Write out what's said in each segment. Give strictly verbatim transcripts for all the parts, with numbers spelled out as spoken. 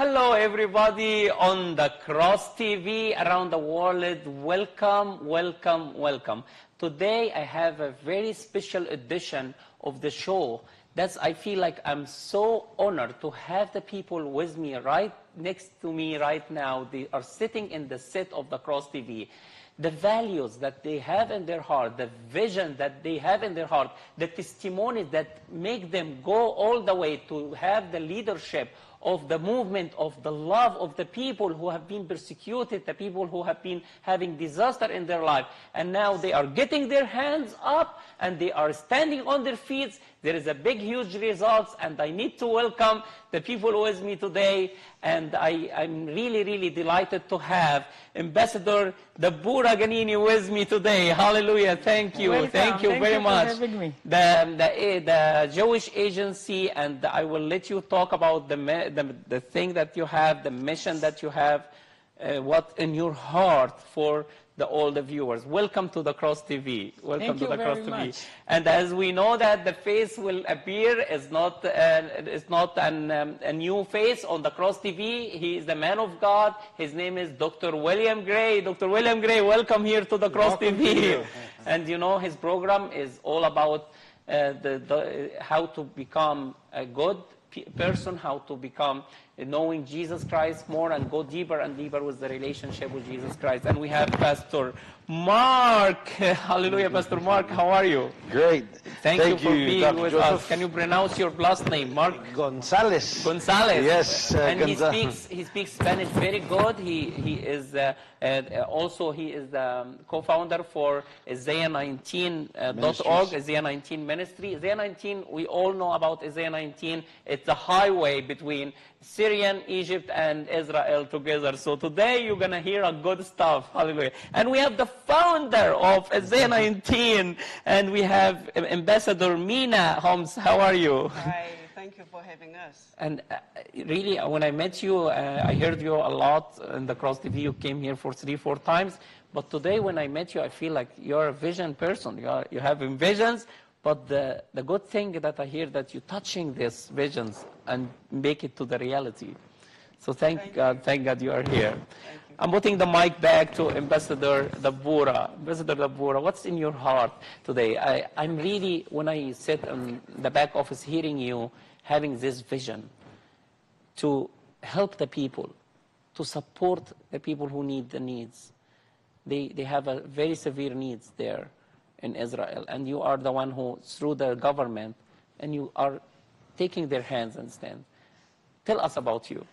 Hello everybody on The Cross T V around the world. Welcome, welcome, welcome. Today I have a very special edition of the show. That's, I feel like I'm so honored to have the people with me right next to me right now. They are sitting in the set of The Cross T V. The values that they have in their heart, the vision that they have in their heart, the testimonies that make them go all the way to have the leadership of the movement, of the love of the people who have been persecuted, the people who have been having disaster in their life. And now they are getting their hands up and they are standing on their feet. There is a big, huge results, and I need to welcome the people with me today. And I, I'm really, really delighted to have Ambassador Dvora Ganani with me today. Hallelujah. Thank you. Welcome. Thank you Thank very you much. For having me. The, the, the Jewish Agency, and I will let you talk about the, the, the thing that you have, the mission that you have, uh, what in your heart for the, all the viewers. Welcome to The Cross T V. Welcome Thank to The Cross much. T V. And as we know that the face will appear is not, uh, is not an, um, a new face on The Cross T V. He is the man of God. His name is Doctor William Gray. Doctor William Gray, welcome here to The Cross welcome T V. You. And you know, his program is all about uh, the, the, how to become a good person, how to become uh, knowing Jesus Christ more and go deeper and deeper with the relationship with Jesus Christ. And we have Pastor Mark. Hallelujah, Pastor Mark, how are you? Great. Thank, Thank you for you, being Doctor with Joseph. Us. Can you pronounce your last name, Mark? Gonzalez. Gonzalez. Yes. Uh, and Gonzalez. He speaks. He speaks Spanish very good. He he is uh, uh, also he is the um, co-founder for Isaiah nineteen dot org, uh, Isaiah nineteen Ministry. Isaiah nineteen. We all know about Isaiah nineteen. It's a highway between Syrian, Egypt, and Israel together. So today you're gonna hear a good stuff. Hallelujah. And we have the founder of Isaiah nineteen, and we have Ambassador Mina Holmes. How are you? Hi, thank you for having us. And uh, really, when I met you, uh, I heard you a lot in The Cross T V. You came here for three, four times. But today, when I met you, I feel like you're a vision person. You, are, you have visions. But the, the good thing that I hear that you're touching these visions and make it to the reality. So thank, thank God, you. thank God you are here. I'm putting the mic back to Ambassador Dvora. Ambassador Dvora, what's in your heart today? I, I'm really, when I sit in the back office hearing you, having this vision to help the people, to support the people who need the needs. They, they have a very severe needs there in Israel, and you are the one who, through the government, and you are taking their hands and stand. Tell us about you.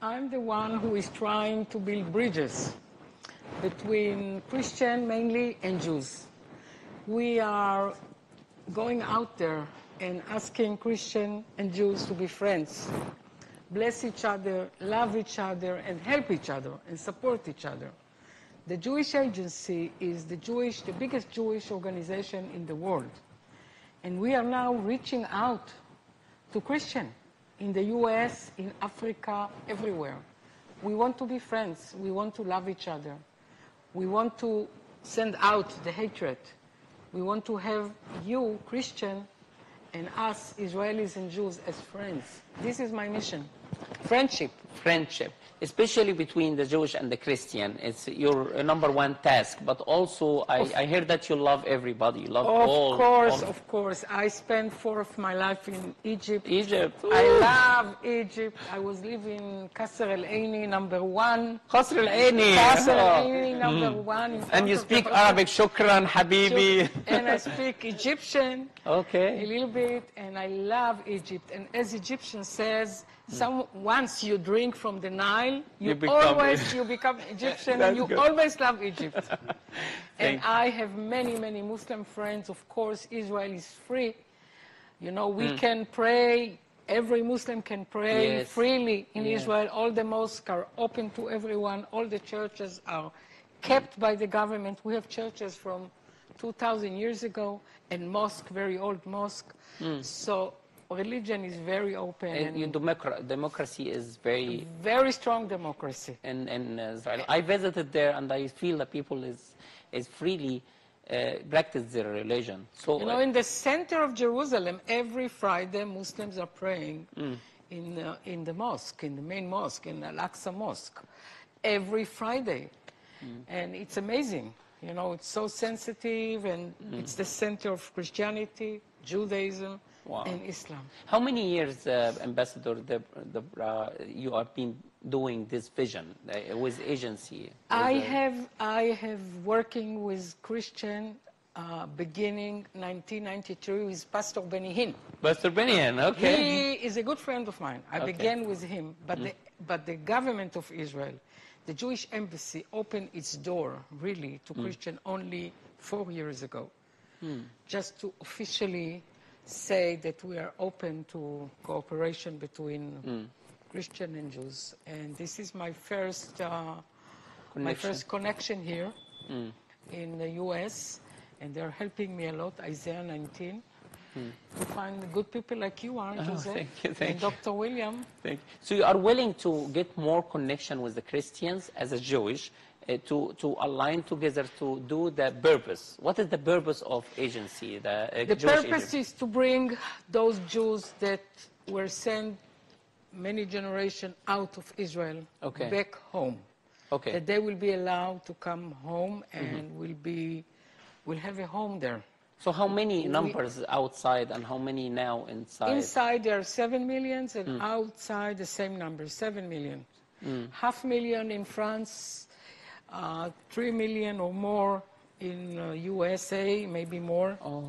I'm the one who is trying to build bridges between Christian mainly and Jews. We are going out there and asking Christian and Jews to be friends, bless each other, love each other, and help each other, and support each other. The Jewish Agency is the Jewish, the biggest Jewish organization in the world. And we are now reaching out to Christians in the U S, in Africa, everywhere. We want to be friends. We want to love each other. We want to send out the hatred. We want to have you, Christian, and us, Israelis and Jews, as friends. This is my mission. Friendship. Friendship. Especially between the Jewish and the Christian. It's your number one task. But also, I, I hear that you love everybody. You love of all. Of course, all. of course. I spent four of my life in Egypt. Egypt. Ooh. I love Egypt. I was living in Kasr al-Aini, number one. Kasr al-Aini. Kasr al-Aini, number mm. one. And you speak Arabic. Shukran, Habibi. And I speak Egyptian. Okay. A little bit. And I love Egypt. And as Egyptian says, Some, once you drink from the Nile, you, you become, always you become Egyptian and you good. always love Egypt. And I have many, many Muslim friends. Of course, Israel is free. You know, we mm. can pray. Every Muslim can pray yes. freely in yes. Israel. All the mosques are open to everyone. All the churches are kept by the government. We have churches from two thousand years ago and mosque, very old mosque. Mm. So religion is very open. And, and democ democracy is very... Very strong democracy. And, and Israel. I visited there and I feel that people is, is freely uh, practice their religion. So, you know, uh, in the center of Jerusalem, every Friday Muslims are praying. Mm. in, uh, in the mosque, in the main mosque, in Al-Aqsa Mosque, every Friday. Mm. And it's amazing. You know, it's so sensitive, and mm. it's the center of Christianity, Judaism, wow. and Islam. How many years, uh, Ambassador, the, the, uh, you have been doing this vision uh, with agency? With I, the... have, I have working with Christian uh, beginning nineteen ninety-two with Pastor Benny Hinn. Pastor Benny Hinn, okay. He is a good friend of mine. I okay. began with him, but, mm. the, but the government of Israel, the Jewish embassy opened its door, really, to mm. Christian only four years ago, mm. just to officially say that we are open to cooperation between mm. Christian and Jews. And this is my first, uh, my first connection here mm. in the U S, and they're helping me a lot, Isaiah nineteen. Hmm. To find good people like you are, Joseph, oh, thank you, thank and Doctor You. William. Thank you. So you are willing to get more connection with the Christians as a Jewish uh, to, to align together to do the purpose. What is the purpose of agency? The, uh, the Jewish purpose agency? Is to bring those Jews that were sent many generations out of Israel okay. back home. Okay. That they will be allowed to come home and mm-hmm. will be, will have a home there. So how many numbers we, outside and how many now inside? Inside there are seven millions and mm. outside the same number, seven million. Mm. Half million in France, uh, three million or more in uh, U S A, maybe more. Oh.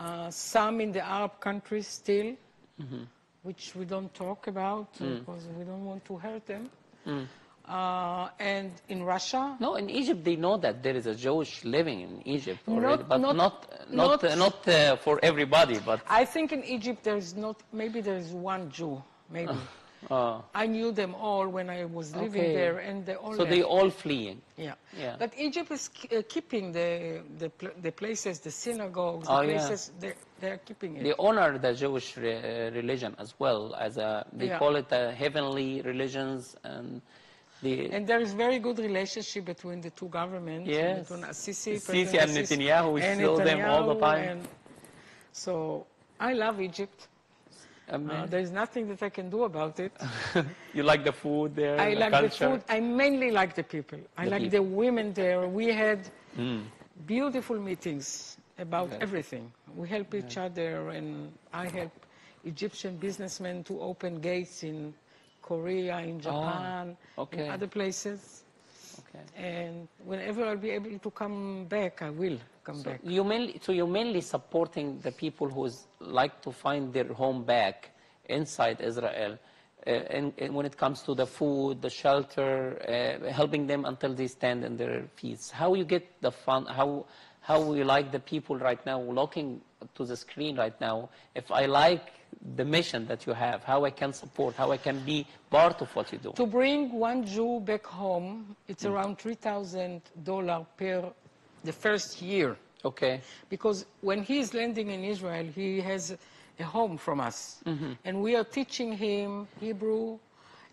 Uh, some in the Arab countries still, mm-hmm. which we don't talk about mm. because we don't want to hurt them. Mm. Uh, and in Russia? No, in Egypt they know that there is a Jewish living in Egypt already, not, but not not not, uh, not uh, for everybody. But I think in Egypt there's not. Maybe there's one Jew. Maybe uh, I knew them all when I was living okay. there, and they all. So left. They all fleeing. Yeah. yeah. But Egypt is uh, keeping the the pl the places, the synagogues, the oh, places. Yeah. They they are keeping it. They honor the Jewish re uh, religion as well as a. They yeah. call it the heavenly religions and. The and there is very good relationship between the two governments, yes. between Assisi, Assisi and Netanyahu. We show them all the time. So I love Egypt. Uh, there is nothing that I can do about it. You like the food there? I the like culture. the food. I mainly like the people. I the like people. the women there. We had mm. beautiful meetings about okay. everything. We help yeah. each other, and I help Egyptian businessmen to open gates in. Korea, in Japan, oh, okay. in other places. Okay. And whenever I'll be able to come back, I will come so back. You mainly, so you're mainly supporting the people who like to find their home back inside Israel. Uh, and, and when it comes to the food, the shelter, uh, helping them until they stand on their feet. How you get the fun, how, how we like the people right now, looking to the screen right now, if I like the mission that you have, how I can support, how I can be part of what you do. To bring one Jew back home, it's mm. around three thousand dollars per the first year. Okay. Because when he is landing in Israel, he has a home from us. Mm-hmm. And we are teaching him Hebrew,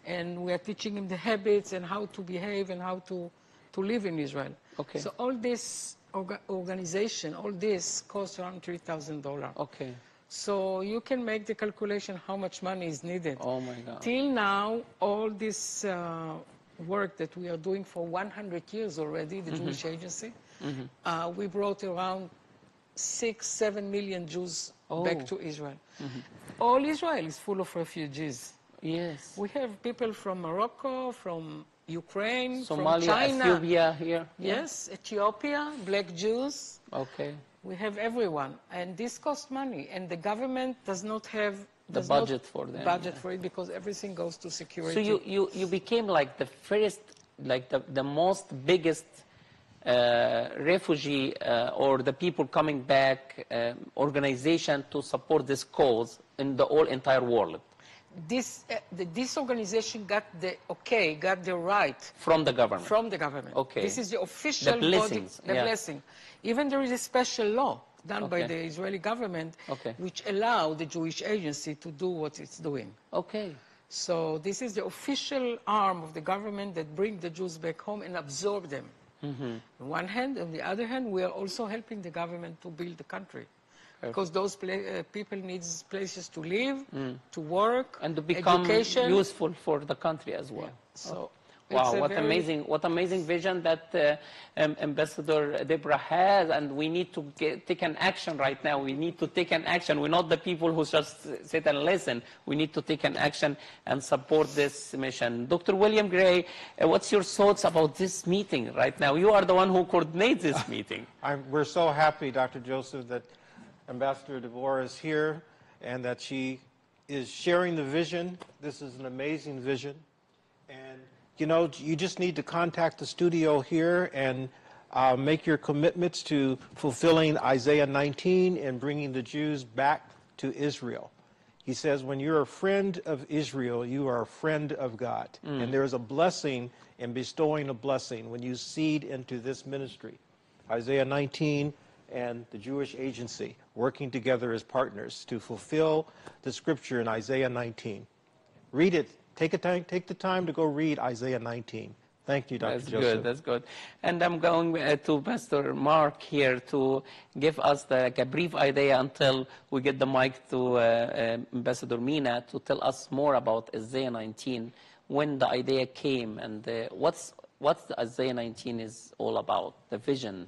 and we are teaching him the habits and how to behave and how to, to live in Israel. Okay. So all this orga organization, all this costs around three thousand dollars. Okay. So you can make the calculation how much money is needed. Oh my God. Till now, all this uh, work that we are doing for one hundred years already, the mm-hmm. Jewish Agency, mm-hmm. uh, we brought around six, seven million Jews oh. back to Israel. Mm-hmm. All Israel is full of refugees. Yes. We have people from Morocco, from Ukraine, Somalia, from China. Ethiopia here. Yes, yeah. Ethiopia, black Jews. Okay. We have everyone, and this costs money, and the government does not have the budget for them. Budget yeah. for it, because everything goes to security. So you, you, you became like the first, like the, the most biggest uh, refugee uh, or the people coming back um, organization to support this cause in the whole entire world. This, uh, the, this organization got the okay, got the right. From the government. From the government. Okay. This is the official. The blessings. Body, the yeah. blessing. Even there is a special law done okay. by the Israeli government okay. which allow the Jewish Agency to do what it's doing. Okay. So this is the official arm of the government that brings the Jews back home and absorb them. Mm-hmm. On one hand, on the other hand, we are also helping the government to build the country. because those pla uh, people need places to live, mm. to work, and to become education. useful for the country as well. Yeah. So. Okay. Wow, what amazing, what amazing vision that uh, um, Ambassador Deborah has, and we need to get, take an action right now. We need to take an action. We're not the people who just sit and listen. We need to take an action and support this mission. Doctor William Gray, uh, what's your thoughts about this meeting right now? You are the one who coordinates this meeting. I'm, we're so happy, Doctor Joseph, that Ambassador Dvora is here and that she is sharing the vision. This is an amazing vision. And you know, you just need to contact the studio here and uh, make your commitments to fulfilling Isaiah nineteen and bringing the Jews back to Israel. He says, when you're a friend of Israel, you are a friend of God. Mm. And there is a blessing in bestowing a blessing when you seed into this ministry. Isaiah nineteen and the Jewish Agency working together as partners to fulfill the scripture in Isaiah nineteen. Read it. Take, a time, take the time to go read Isaiah nineteen. Thank you, Doctor Joseph. That's good, that's good. And I'm going uh, to Pastor Mark here to give us the, like, a brief idea until we get the mic to uh, uh, Ambassador Mina to tell us more about Isaiah nineteen, when the idea came, and uh, what's, what's the Isaiah nineteen is all about, the vision.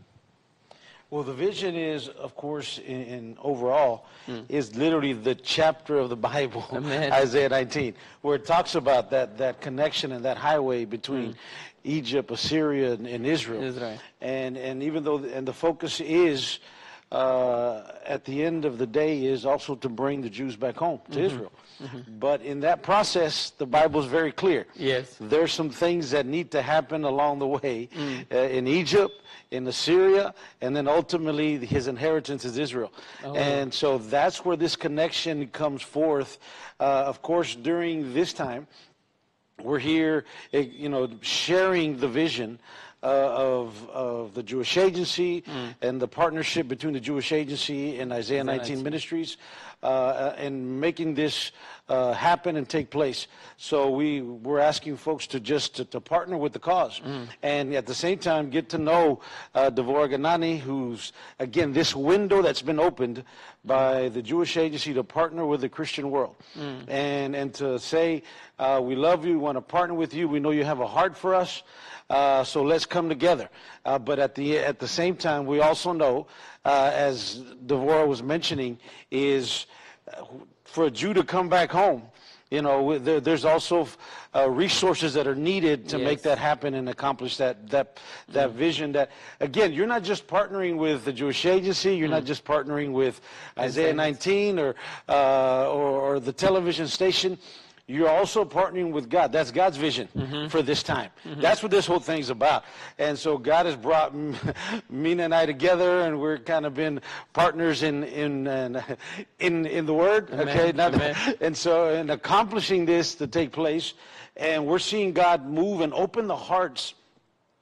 Well, the vision is, of course, in, in overall, mm. is literally the chapter of the Bible, Isaiah nineteen, where it talks about that, that connection and that highway between mm. Egypt, Assyria, and, and Israel. Israel. And, and even though, and the focus is, uh, at the end of the day, is also to bring the Jews back home to mm-hmm. Israel. Mm-hmm. But in that process, the Bible is very clear. Yes. There's some things that need to happen along the way mm. uh, in Egypt, in Assyria, and then ultimately his inheritance is Israel. Oh. And so that's where this connection comes forth. Uh, of course, during this time, we're here, you know, sharing the vision uh, of, of the Jewish Agency mm. and the partnership between the Jewish Agency and Isaiah nineteen Ministries uh, and making this uh, happen and take place. So we, we're asking folks to just to, to partner with the cause mm. and at the same time get to know uh, Dvora Ganani, who's, again, this window that's been opened by the Jewish Agency to partner with the Christian world mm. and, and to say, uh, we love you, we want to partner with you, we know you have a heart for us, uh, so let's come together. Uh, but at the, at the same time, we also know, uh, as Dvora was mentioning, is uh, for a Jew to come back home, you know, there, there's also uh, resources that are needed to yes. make that happen and accomplish that, that, that mm. vision that, again, you're not just partnering with the Jewish Agency, you're mm. not just partnering with Isaiah nineteen or, uh, or, or the television station. You're also partnering with God. That's God's vision mm-hmm. for this time. Mm-hmm. That's what this whole thing's about. And so God has brought Mina and I together, and we're kind of been partners in in in, in the Word. Amen. Okay, Not, and so in accomplishing this to take place, and we're seeing God move and open the hearts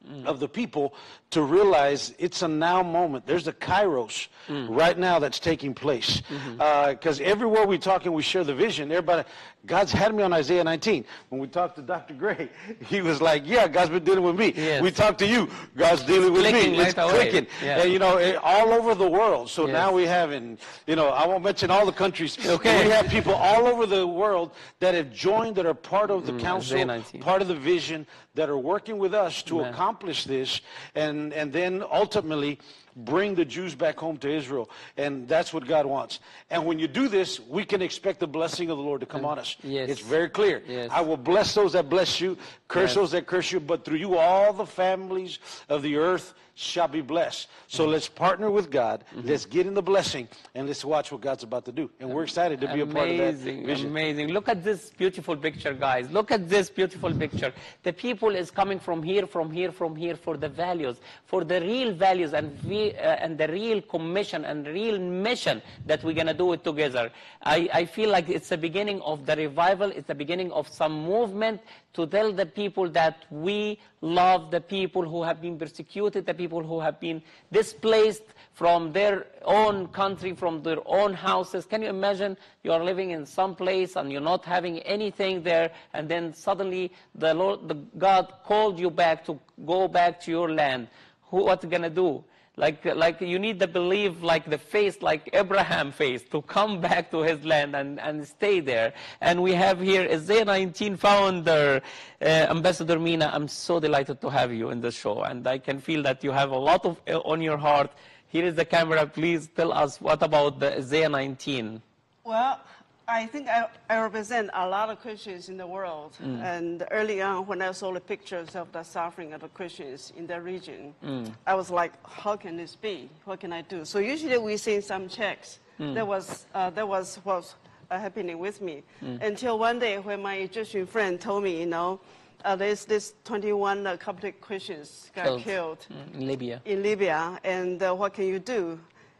mm. of the people to realize it's a now moment. There's a kairos mm. right now that's taking place. Because mm-hmm. uh, everywhere we talk and we share the vision, everybody, God's had me on Isaiah nineteen. When we talked to Doctor Gray, he was like, yeah, God's been dealing with me. Yes. We talked to you, God's dealing with me. It's clicking. Yeah. And, you know, it, all over the world. So yes. now we have, in, you know, I won't mention all the countries. Okay. We have people all over the world that have joined, that are part of the mm, council, part of the vision, that are working with us to Amen. accomplish this. And And, and then ultimately bring the Jews back home to Israel. And that's what God wants. And when you do this, we can expect the blessing of the Lord to come on us. Yes. It's very clear. Yes. I will bless those that bless you, curse yes. those that curse you, but through you all the families of the earth shall be blessed. So let's partner with God. Mm-hmm. Let's get in the blessing, and let's watch what God's about to do. And we're excited to be amazing, a part of that vision. Amazing. Look at this beautiful picture, guys. Look at this beautiful picture. The people is coming from here, from here, from here for the values, for the real values and uh, and the real commission and real mission that we're going to do it together. I, I feel like it's the beginning of the revival. It's the beginning of some movement to tell the people that we love the people who have been persecuted, the people who have been displaced from their own country, from their own houses. Can you imagine you are living in some place and you're not having anything there, and then suddenly the Lord, the God called you back to go back to your land. Who, what are you going to do? Like, like you need the belief, like the faith, like Abraham faith, to come back to his land and, and stay there. And we have here Isaiah nineteen founder, uh, Ambassador Mina. I'm so delighted to have you in the show. And I can feel that you have a lot of uh, on your heart. Here is the camera. Please tell us what about the Isaiah nineteen. Well, I think I, I represent a lot of Christians in the world. Mm. And early on, when I saw the pictures of the suffering of the Christians in the region, mm. I was like, how can this be? What can I do? So usually we send some checks. Mm. That was, uh, that was what was uh, happening with me. Mm. Until one day when my Egyptian friend told me, you know, uh, there's this twenty-one uh, Coptic Christians got killed, killed mm. in Libya. In Libya, and uh, what can you do?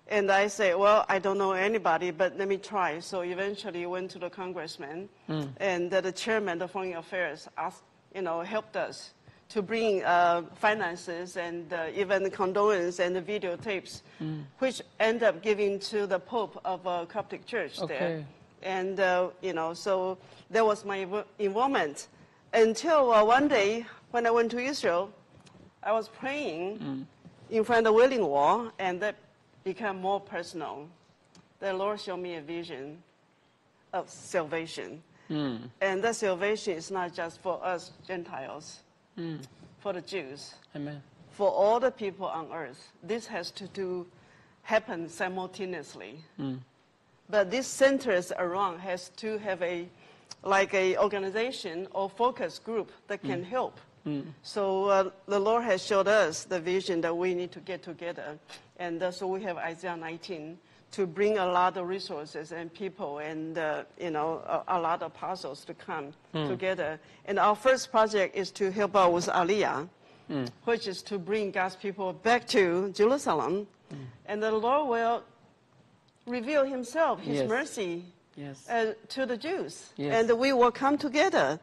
And I say, well, I don't know anybody, but let me try. So eventually went to the congressman, mm. and the chairman of Foreign Affairs asked, you know, helped us to bring uh, finances and uh, even condolence and the videotapes, mm. which end up giving to the Pope of a Coptic church okay. there. And, uh, you know, so that was my involvement. Until uh, one day when I went to Israel, I was praying mm. in front of the Wailing Wall, and that become more personal. The Lord showed me a vision of salvation. Mm. And that salvation is not just for us Gentiles, mm. for the Jews, Amen. For all the people on earth. This has to do, happen simultaneously. Mm. But this centers around has to have a, like a organization or focus group that can mm. help. Mm. So uh, the Lord has showed us the vision that we need to get together. And uh, so we have Isaiah nineteen to bring a lot of resources and people and, uh, you know, a, a lot of apostles to come mm. together. And our first project is to help out with Aliyah, mm. which is to bring God's people back to Jerusalem. Mm. And the Lord will reveal himself, his yes. mercy yes. Uh, to the Jews. Yes. And we will come together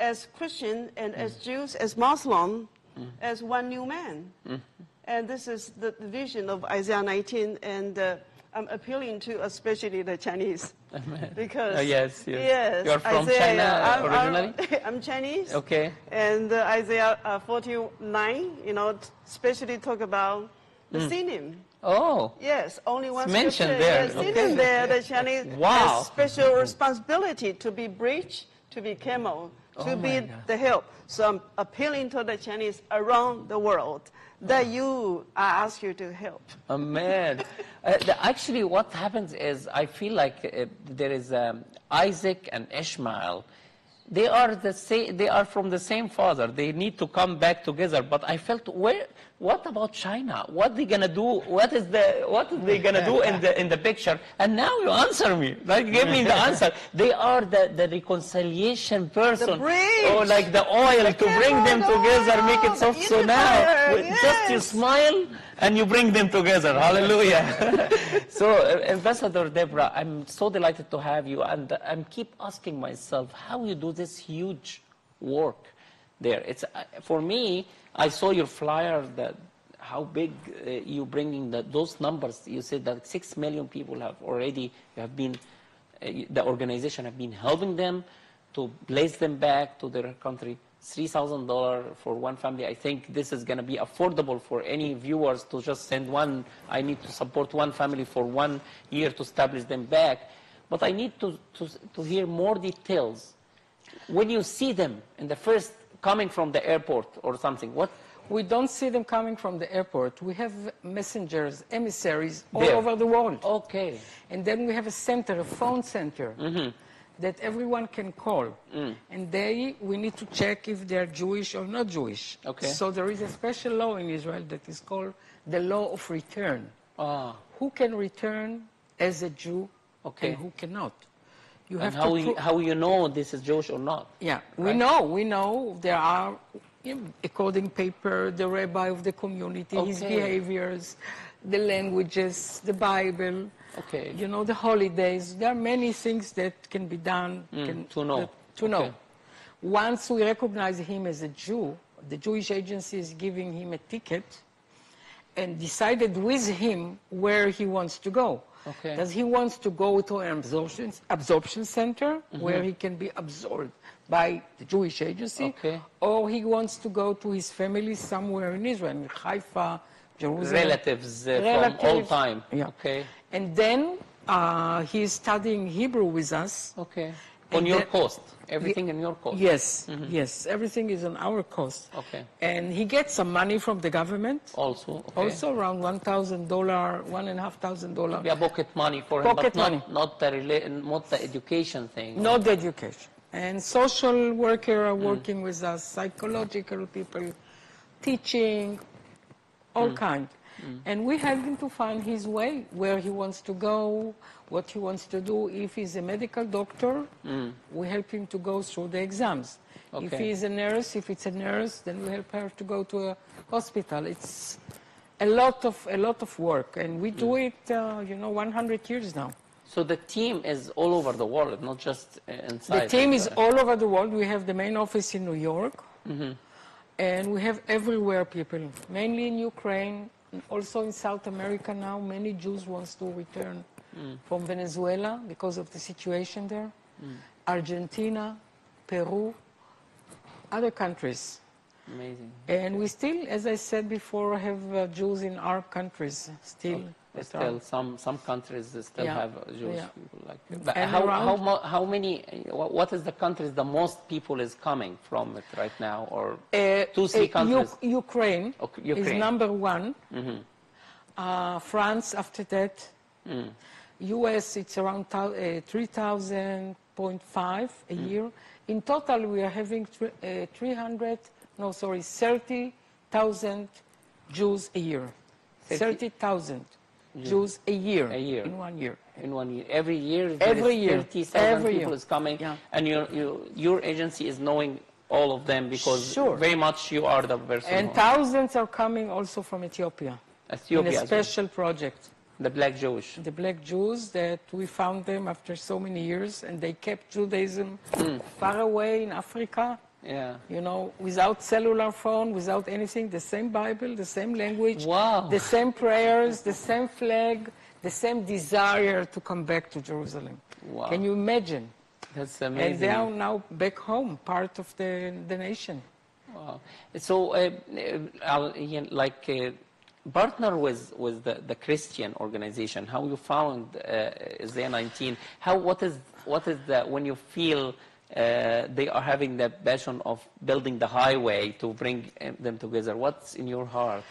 as Christian and mm. as Jews, as Muslim, mm. as one new man. Mm. And this is the vision of Isaiah nineteen, and uh, I'm appealing to especially the Chinese. Amen. Because, oh, yes, yes. yes, you're from Isaiah, China I'm, originally? I'm, I'm Chinese. Okay. And uh, Isaiah forty-nine, you know, especially talk about the mm. synonym. Oh. Yes, only one it's mentioned there. Yes, okay. there. The Chinese wow. has special responsibility to be bridge, to be camel, to oh be the help. So I'm appealing to the Chinese around the world that you, I ask you to help. Amen. uh, the, actually, what happens is I feel like uh, there is um, Isaac and Ishmael. They are the same. They are from the same father. They need to come back together. But I felt, where? What about China? What are they gonna do? What is the? What are they gonna do in the in the picture? And now you answer me. Like give me the answer. They are the the reconciliation person. Oh, like the oil the to bring them oil. together, make it soft. So now, yes. just you smile and you bring them together. Hallelujah. So, uh, Ambassador Dvora, I'm so delighted to have you, and uh, I'm keep asking myself how you do this huge work there. It's uh, for me, I saw your flyer, that how big uh, you bringing the, those numbers. You said that six million people have already have been uh, the organization have been helping them to place them back to their country. three thousand dollars for one family. I think this is going to be affordable for any viewers to just send one. I need to support one family for one year to establish them back. But I need to to, to hear more details. When you see them in the first coming from the airport or something, what? We don't see them coming from the airport. We have messengers, emissaries all there. over the world. Okay. And then we have a center, a phone center mm-hmm. that everyone can call. Mm. And they, we need to check if they're Jewish or not Jewish. Okay. So there is a special law in Israel that is called the law of return. Ah. Who can return as a Jew okay. and who cannot? You and have how, to we, how you know this is Jewish or not? Yeah, right? we know, we know there are, you know, according paper, the rabbi of the community, okay. his behaviors, the languages, the Bible, okay. you know, the holidays. There are many things that can be done mm, can, to know. That, to okay. know. Once we recognize him as a Jew, the Jewish Agency is giving him a ticket and decided with him where he wants to go. Okay. Does he wants to go to an absorption, absorption center mm-hmm. where he can be absorbed by the Jewish Agency, okay. or he wants to go to his family somewhere in Israel, in Haifa, Jerusalem. Relatives, uh, Relatives from all time. Yeah. Okay. And then uh, he is studying Hebrew with us. Okay. On your cost. Everything the, in your cost. Yes. Mm-hmm. Yes. Everything is on our cost. Okay. And he gets some money from the government. Also. Okay. Also around one thousand dollar, one and a half thousand dollar. Yeah, pocket money for him. Pocket but money. Not, not the rela not the education thing. Not the education. And social worker are working mm. with us, psychological people, teaching, all mm. kind. Mm. And we help him to find his way, where he wants to go, what he wants to do. If he's a medical doctor, mm. we help him to go through the exams. Okay. If he's a nurse, if it's a nurse, then we help her to go to a hospital. It's a lot of, a lot of work, and we do mm. it, uh, you know, one hundred years now. So the team is all over the world, not just inside. The team is all over the world. We have the main office in New York, mm-hmm. and we have everywhere people, mainly in Ukraine, also in South America now. Many Jews want to return mm. from Venezuela because of the situation there. Mm. Argentina, Peru, other countries. Amazing. And we still, as I said before, have uh, Jews in our countries still. Okay. Still, some some countries still yeah. have Jewish yeah. people like that. But how, how how many? What is the countries the most people is coming from it right now, or uh, two three uh, countries? U Ukraine, okay, Ukraine is number one. Mm-hmm. uh, France after that. Mm. U S it's around uh, three thousand point five a mm. year. In total, we are having uh, three hundred. No, sorry, thirty thousand Jews a year. Thirty thousand. Yeah. Jews a year, a year, in one year. In one year. Every year, there Every is year. thirty thousand people year. Is coming, yeah. and your, your, your agency is knowing all of them because sure. very much you are the person. And who thousands are coming also from Ethiopia, Ethiopia in a special well. project. The Black Jewish. The Black Jews that we found them after so many years, and they kept Judaism mm. far away in Africa. Yeah. You know, without cellular phone, without anything, the same Bible, the same language, wow. the same prayers, the same flag, the same desire to come back to Jerusalem. Wow. Can you imagine? That's amazing. And they are now back home, part of the, the nation. Wow. So, uh, I'll, like, uh, partner with, with the, the Christian organization, how you found uh, Isaiah nineteen, how, what is, what is the, when you feel Uh, they are having the passion of building the highway to bring um, them together. What's in your heart?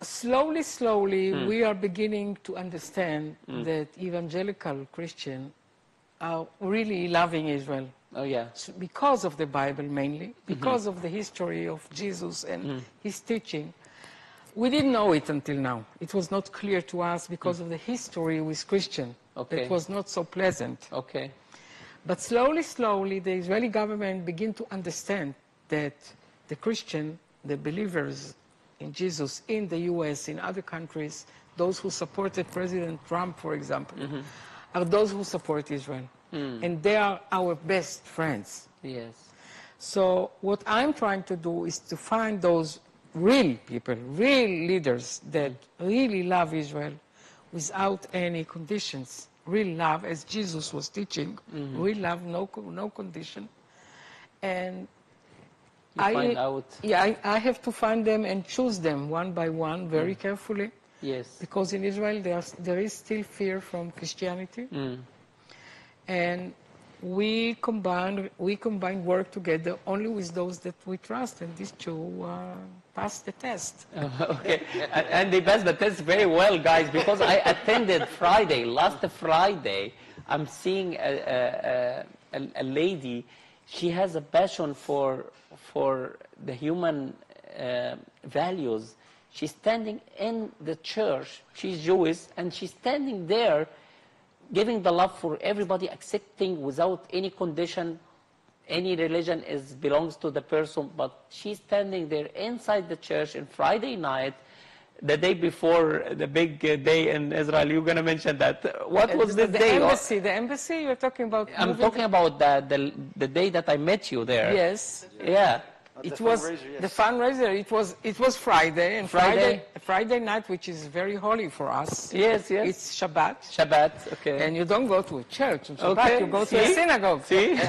Slowly, slowly, mm. we are beginning to understand mm. that evangelical Christians are really loving Israel. Oh, yeah. Because of the Bible, mainly, because mm-hmm. of the history of Jesus and mm. his teaching. We didn't know it until now. It was not clear to us because mm. of the history with Christians. Okay. It was not so pleasant. Okay. But slowly, slowly, the Israeli government begin to understand that the Christian, the believers in Jesus in the U S, in other countries, those who supported President Trump, for example, mm-hmm. are those who support Israel. Mm. And they are our best friends. Yes. So what I'm trying to do is to find those real people, real leaders that really love Israel without any conditions. Real love, as Jesus was teaching, mm-hmm. real love, no, no condition. And you I, find out. Yeah, I, I have to find them and choose them one by one, very mm. carefully. Yes. Because in Israel there, there is still fear from Christianity. Mm. And we combine, we combine work together only with those that we trust, and these two uh, pass the test. Okay, and, and they pass the test very well, guys, because I attended Friday, last Friday, I'm seeing a, a, a, a lady, she has a passion for, for the human uh, values. She's standing in the church, she's Jewish, and she's standing there giving the love for everybody, accepting without any condition, any religion is belongs to the person, but she's standing there inside the church on Friday night, the day before the big day in Israel. You're going to mention that. What was this the day? Embassy, the embassy you're talking about? I'm talking about the, the, the day that I met you there. Yes. Yeah. It the was yes. the fundraiser. It was it was Friday and Friday. Friday Friday night, which is very holy for us. Yes, yes. It's Shabbat. Shabbat. Okay. And you don't go to a church on Shabbat. Okay. You go See? to a synagogue. See.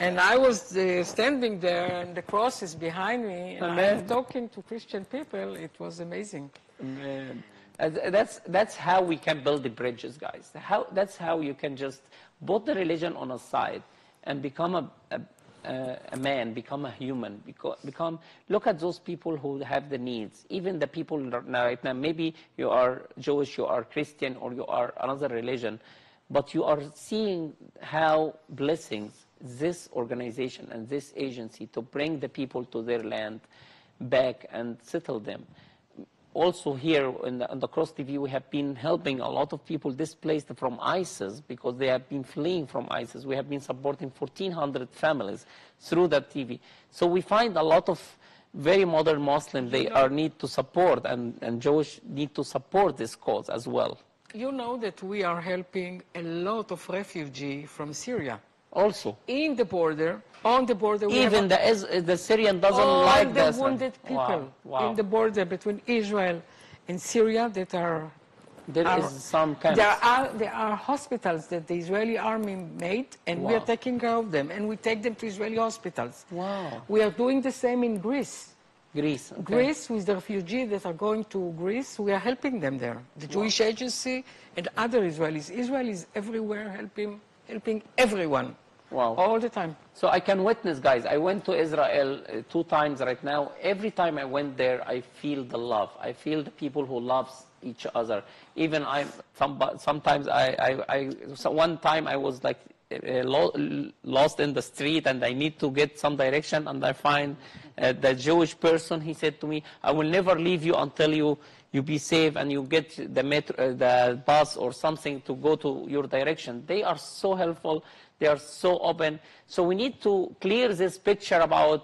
And I was uh, standing there, and the cross is behind me, and Amen. I was talking to Christian people. It was amazing. Amen. Uh, that's that's how we can build the bridges, guys. How that's how you can just put the religion on a side and become a. a Uh, a man, become a human, become, become, look at those people who have the needs, even the people now, right now, maybe you are Jewish, you are Christian, or you are another religion, but you are seeing how blessings this organization and this agency to bring the people to their land back and settle them. Also here in the, on the Cross T V, we have been helping a lot of people displaced from ISIS because they have been fleeing from ISIS. We have been supporting fourteen hundred families through that T V. So we find a lot of very modern Muslims, they you know, are need to support, and, and Jewish need to support this cause as well. You know that we are helping a lot of refugees from Syria. Also. In the border, on the border. We Even have a, the, the Syrian doesn't all like the this. the wounded one. people wow. Wow. in the border between Israel and Syria that are... There are, is some kind there are There are hospitals that the Israeli army made, and wow. we are taking care of them, and we take them to Israeli hospitals. Wow. We are doing the same in Greece. Greece. Okay. Greece, with the refugees that are going to Greece, we are helping them there. The wow. Jewish Agency and other Israelis. Israel is everywhere helping, helping everyone. Wow. All the time. So I can witness, guys. I went to Israel uh, two times right now. Every time I went there, I feel the love. I feel the people who love each other. Even I, some, sometimes I, I, I so one time I was like uh, lo lost in the street and I need to get some direction, and I find uh, the Jewish person. He said to me, I will never leave you until you, you be safe and you get the, metro, uh, the bus or something to go to your direction. They are so helpful. They are so open. So we need to clear this picture about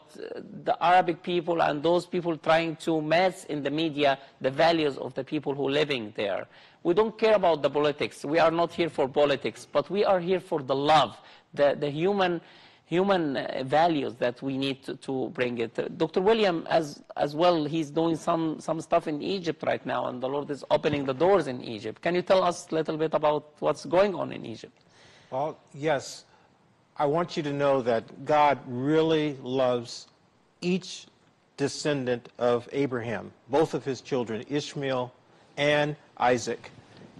the Arabic people and those people trying to mass in the media the values of the people who are living there. We don't care about the politics. We are not here for politics, but we are here for the love, the, the human, human values that we need to, to bring it. Doctor William, as, as well, he's doing some, some stuff in Egypt right now, and the Lord is opening the doors in Egypt. Can you tell us a little bit about what's going on in Egypt? Well, yes, I want you to know that God really loves each descendant of Abraham, both of his children, Ishmael and Isaac.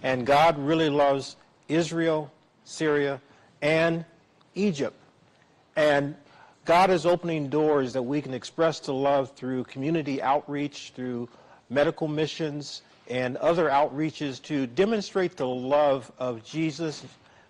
And God really loves Israel, Syria, and Egypt. And God is opening doors that we can express to love through community outreach, through medical missions, and other outreaches to demonstrate the love of Jesus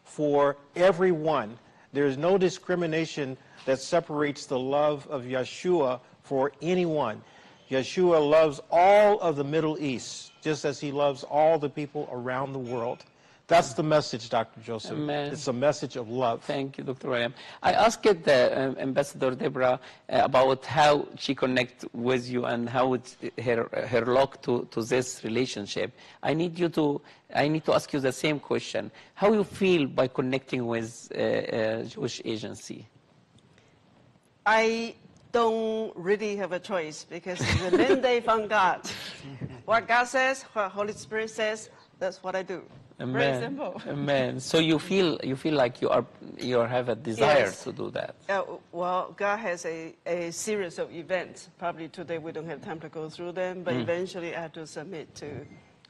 for everyone. There is no discrimination that separates the love of Yeshua for anyone. Yeshua loves all of the Middle East, just as he loves all the people around the world. That's the message, Doctor Joseph. Amen. It's a message of love. Thank you, Doctor William. I asked the um, Ambassador Deborah uh, about how she connects with you and how it's her, her lock to, to this relationship. I need you to, I need to ask you the same question. How you feel by connecting with uh, uh, Jewish Agency? I don't really have a choice, because the mandate from God. What God says, what Holy Spirit says, that's what I do. Amen. Very simple. Amen. So you feel you feel like you are you have a desire yes. to do that. Uh, well, God has a, a series of events. Probably today we don't have time to go through them, but mm. eventually I have to submit to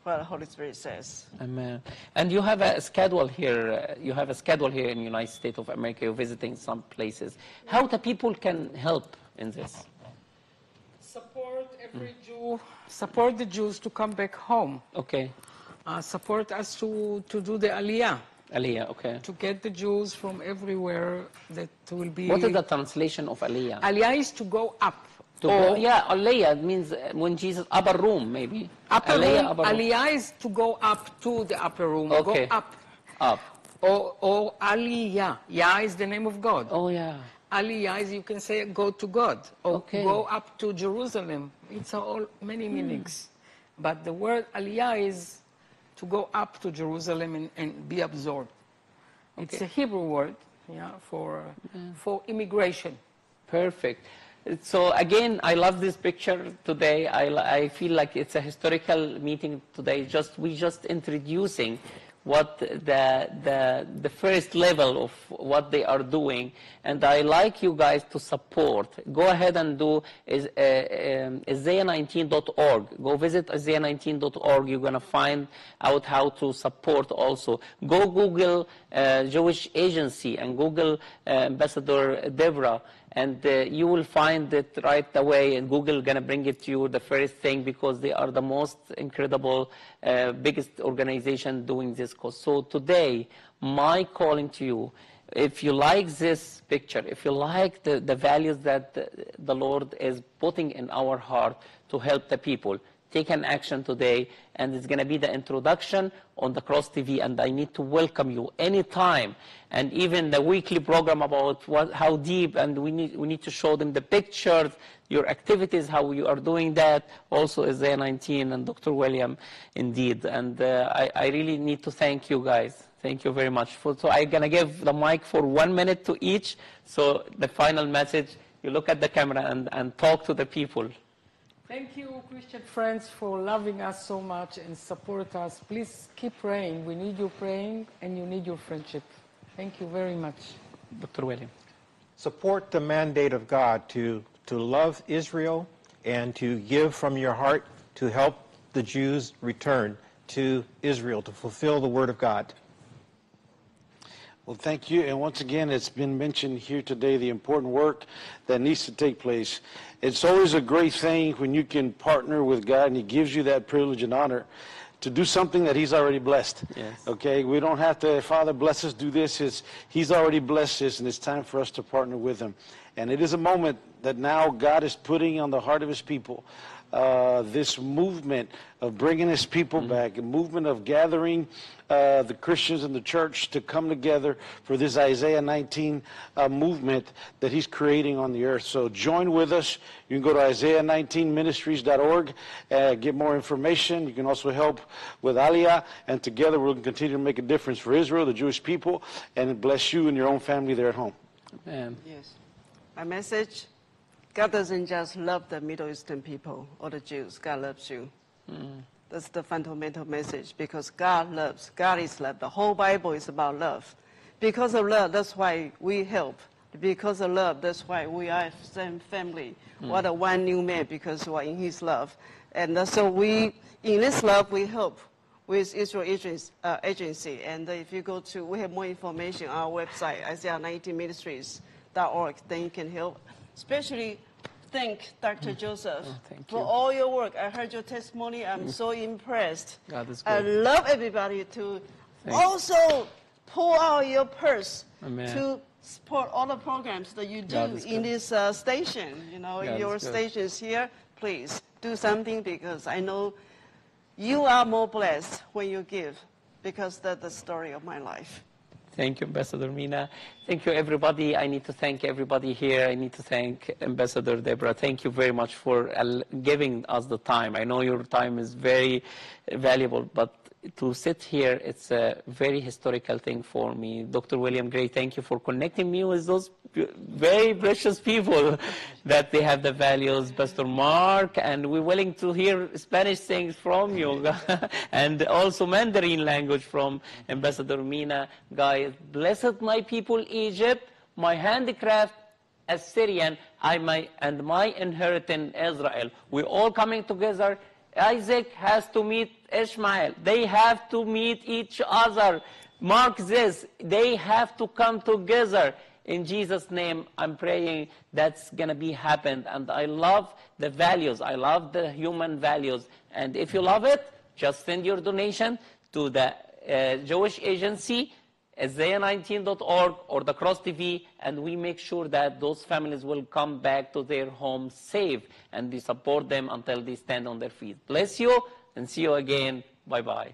what the Holy Spirit says. Amen. And you have a schedule here. You have a schedule here in the United States of America. You're visiting some places. How the people can help in this? Support every mm. Jew. Support the Jews to come back home. Okay. Uh, support us to, to do the Aliyah. Aliyah, okay. To get the Jews from everywhere that will be... What is the translation of Aliyah? Aliyah is to go up. To or, go, yeah, Aliyah means when Jesus... Upper room, maybe. Upper Aliyah, room. Upper room. Aliyah is to go up to the upper room. Okay. Go up. Up. Or, or Aliyah. Yah is the name of God. Oh, yeah. Aliyah is, you can say, go to God. Or okay. go up to Jerusalem. It's all many meanings. Mm. But the word Aliyah is... to go up to Jerusalem and, and be absorbed. Okay. It's a Hebrew word yeah, for, uh, yeah. for immigration. Perfect. So again, I love this picture today. I, I feel like it's a historical meeting today. Just we just introducing what the, the, the first level of what they are doing. And I like you guys to support. Go ahead and do is, uh, um, Isaiah nineteen dot org. Go visit Isaiah nineteen dot org. You're going to find out how to support also. Go Google uh, Jewish Agency and Google uh, Ambassador Dvora. And uh, you will find it right away, and Google gonna bring it to you the first thing, because they are the most incredible, uh, biggest organization doing this course. So today, my calling to you, if you like this picture, if you like the, the values that the Lord is putting in our heart to help the people, take an action today, and it's going to be the introduction on The Cross T V, and I need to welcome you anytime, and even the weekly program about what, how deep, and we need, we need to show them the pictures, your activities, how you are doing that, also Isaiah nineteen and Doctor William, indeed, and uh, I, I really need to thank you guys. Thank you very much. For, so I'm going to give the mic for one minute to each, so the final message, you look at the camera and, and talk to the people. Thank you, Christian friends, for loving us so much and support us. Please keep praying. We need you praying, and you need your friendship. Thank you very much. Doctor William. Support the mandate of God to, to love Israel and to give from your heart to help the Jews return to Israel, to fulfill the Word of God. Well, thank you. And once again, it's been mentioned here today, the important work that needs to take place. It's always a great thing when you can partner with God and He gives you that privilege and honor to do something that He's already blessed. Yes. Okay, we don't have to, Father, bless us, do this. It's, He's already blessed this, and it's time for us to partner with Him. And it is a moment that now God is putting on the heart of His people. Uh, this movement of bringing His people mm-hmm. back, a movement of gathering uh, the Christians and the church to come together for this Isaiah nineteen uh, movement that He's creating on the earth. So join with us. You can go to Isaiah nineteen ministries dot org, uh, get more information. You can also help with Aliyah, and together we'll continue to make a difference for Israel, the Jewish people, and bless you and your own family there at home. Amen. Yes. My message: God doesn't just love the Middle Eastern people or the Jews. God loves you. Mm. That's the fundamental message, because God loves. God is love. The whole Bible is about love. Because of love, that's why we help. Because of love, that's why we are same family. Mm. What a one new man, because we are in His love. And so we, in this love, we help with Israel Agency. And if you go to, we have more information on our website, Isaiah nineteen ministries dot org, then you can help. Especially thank Doctor Joseph oh, thank for all your work. I heard your testimony. I'm mm. so impressed. God is good. I love everybody to Thanks. also pull out your purse Amen. to support all the programs that you do in this uh, station. You know, God your stations here, please do something, because I know you are more blessed when you give, because that's the story of my life. Thank you, Ambassador Mina. Thank you, everybody. I need to thank everybody here. I need to thank Ambassador Dvora. Thank you very much for giving us the time. I know your time is very valuable, but to sit here, it's a very historical thing for me. Doctor William Gray, thank you for connecting me with those very precious people that they have the values. Pastor Mark, and we're willing to hear Spanish things from you and also Mandarin language from Ambassador Mina. Guys, blessed my people Egypt, my handicraft Assyrian, I my, and my inheritance Israel. We're all coming together. Isaac has to meet Ishmael. They have to meet each other. Mark this. They have to come together. In Jesus' name, I'm praying that's going to be happened. And I love the values. I love the human values. And if you love it, just send your donation to the uh, Jewish Agency, Isaiah nineteen dot org, or The Cross T V, and we make sure that those families will come back to their homes safe, and we support them until they stand on their feet. Bless you, and see you again. Bye-bye.